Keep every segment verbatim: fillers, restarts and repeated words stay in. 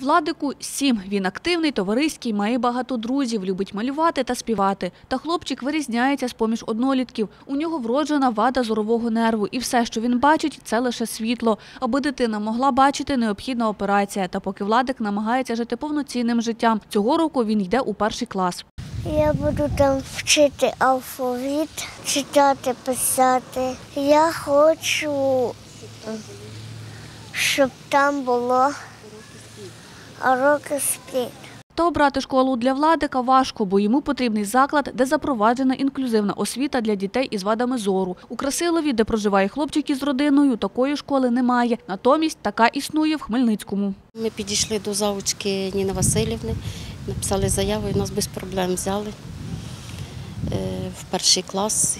Владику сім. Він активний, товариський, має багато друзів, любить малювати та співати. Та хлопчик вирізняється з-поміж однолітків. У нього вроджена вада зорового нерву. І все, що він бачить, це лише світло. Аби дитина могла бачити, необхідна операція. Та поки Владик намагається жити повноцінним життям. Цього року він йде у перший клас. Я буду там вчити алфавіт, читати, писати. Я хочу, щоб там було уроки співу. Та обрати школу для Владика важко, бо йому потрібний заклад, де запроваджена інклюзивна освіта для дітей із вадами зору. У Красилові, де проживає хлопчик із родиною, такої школи немає. Натомість така існує в Хмельницькому. Ми підійшли до заочки Ніни Василівни, написали заяву і нас без проблем взяли в перший клас.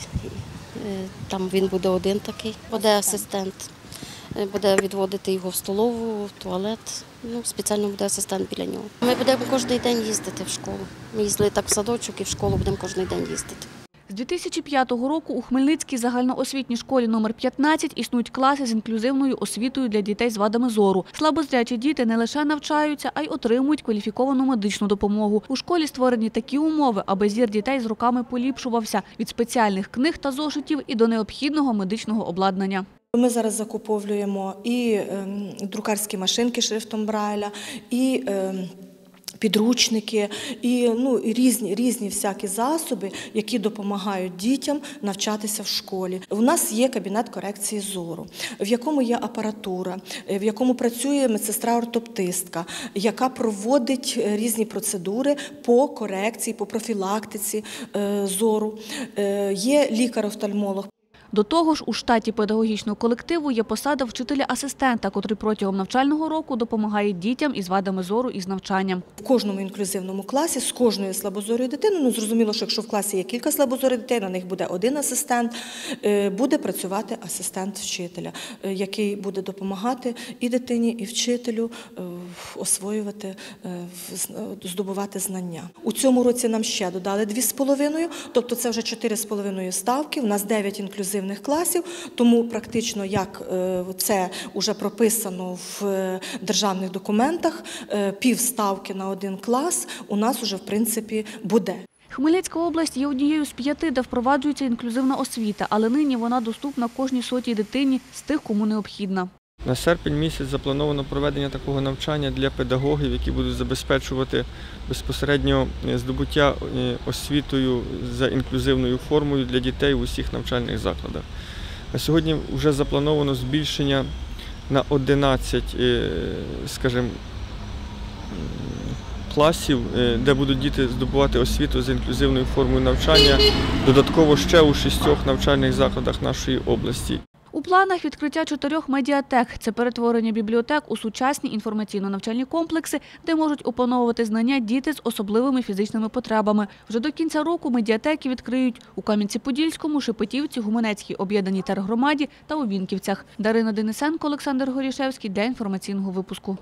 Там він буде один такий, буде асистент. Буде відводити його в столову, в туалет. Ну, спеціально буде асистент біля нього. Ми будемо кожен день їздити в школу. Ми їздили так в садочок і в школу будемо кожен день їздити. З дві тисячі п'ятого року у Хмельницькій загальноосвітній школі номер п'ятнадцять існують класи з інклюзивною освітою для дітей з вадами зору. Слабозрячі діти не лише навчаються, а й отримують кваліфіковану медичну допомогу. У школі створені такі умови, аби зір дітей з роками поліпшувався – від спеціальних книг та зошитів і до необхідного медичного обладнання. Ми зараз закуповуємо і друкарські машинки шрифтом Брайля, і підручники, і, ну, і різні, різні всякі засоби, які допомагають дітям навчатися в школі. У нас є кабінет корекції зору, в якому є апаратура, в якому працює медсестра-ортоптистка, яка проводить різні процедури по корекції, по профілактиці зору. Є лікар-офтальмолог. До того ж, у штаті педагогічного колективу є посада вчителя-асистента, котрий протягом навчального року допомагає дітям із вадами зору і з навчанням. В кожному інклюзивному класі з кожною слабозорою дитиною, ну зрозуміло, що якщо в класі є кілька слабозорих дітей, на них буде один асистент, буде працювати асистент вчителя, який буде допомагати і дитині, і вчителю освоювати, здобувати знання. У цьому році нам ще додали дві з половиною, тобто це вже чотири з половиною ставки, у нас дев'ять інклюзивних класів, тому практично, як це вже прописано в державних документах, півставки на один клас у нас вже в принципі буде. Хмельницька область є однією з п'яти, де впроваджується інклюзивна освіта, але нині вона доступна кожній сотій дитині з тих, кому необхідна. На серпень місяць заплановано проведення такого навчання для педагогів, які будуть забезпечувати безпосередньо здобуття освітою за інклюзивною формою для дітей в усіх навчальних закладах. На сьогодні вже заплановано збільшення на одинадцять, скажімо, класів, де будуть діти здобувати освіту з інклюзивною формою навчання, додатково ще у шістьох навчальних закладах нашої області. У планах відкриття чотирьох медіатек – це перетворення бібліотек у сучасні інформаційно-навчальні комплекси, де можуть опановувати знання діти з особливими фізичними потребами. Вже до кінця року медіатеки відкриють у Кам'янці-Подільському, Шепетівці, Гуменецькій об'єднаній тергромаді та у Вінківцях. Дарина Денисенко, Олександр Горішевський для інформаційного випуску.